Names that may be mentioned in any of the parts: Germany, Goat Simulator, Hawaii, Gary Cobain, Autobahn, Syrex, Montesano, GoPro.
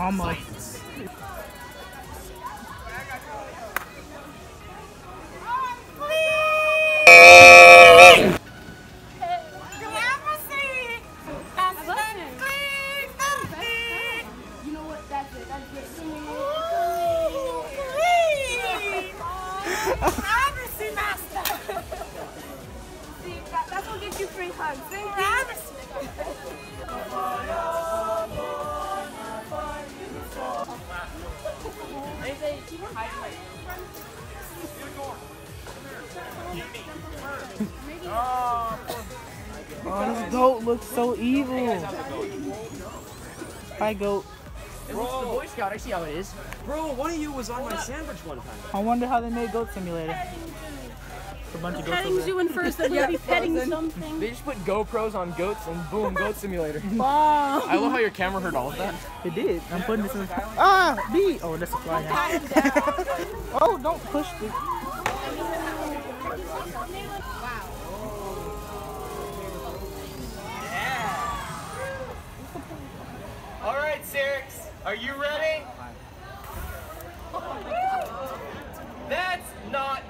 armor. Oh, this goat looks so evil. Hi, goat. It looks the Boy Scout. I see how it is. Bro, one of you was on my sandwich one time. I wonder how they made Goat Simulator. A bunch of petting zoo in first, then you'll be petting something. They just put GoPros on goats and boom, Goat Simulator. Wow. I love how your camera heard all of that. It did. I'm putting this in the... Ah! B! Oh, that's a fly hat. Oh, don't push this. Yeah. All right, Syrex, are you ready? That's not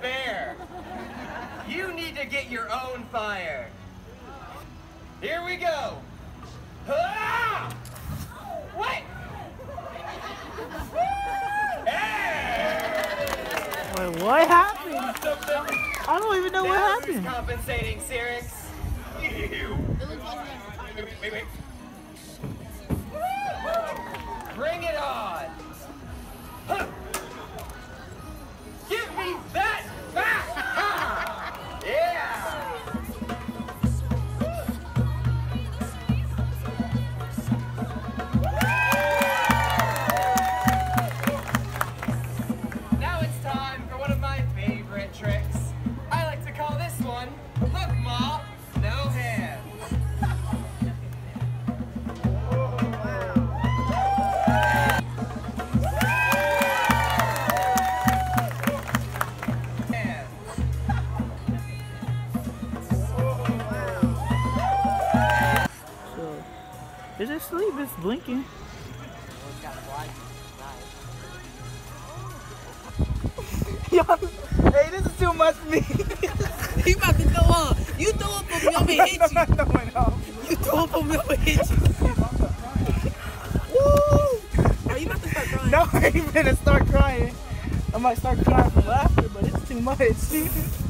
fair. You need to get your own fire. Here we go. Ah! What? Hey! Wait, what happened? I don't even know what happened. This is compensating, Syrex. Wait. Bring it on. Huh. Give me that back! Ah, yeah! Now it's time for one of my favorite tricks. I like to call this one, look, Ma, no hands. It's asleep, it's blinking. Hey, this is too much for me. He about to throw up. You throw up on me, I'm going to hit you. You throw up on me, I'm going to hit you. Woo! Are you about to start crying? No, I ain't going to start crying. I might start crying from laughter, but it's too much.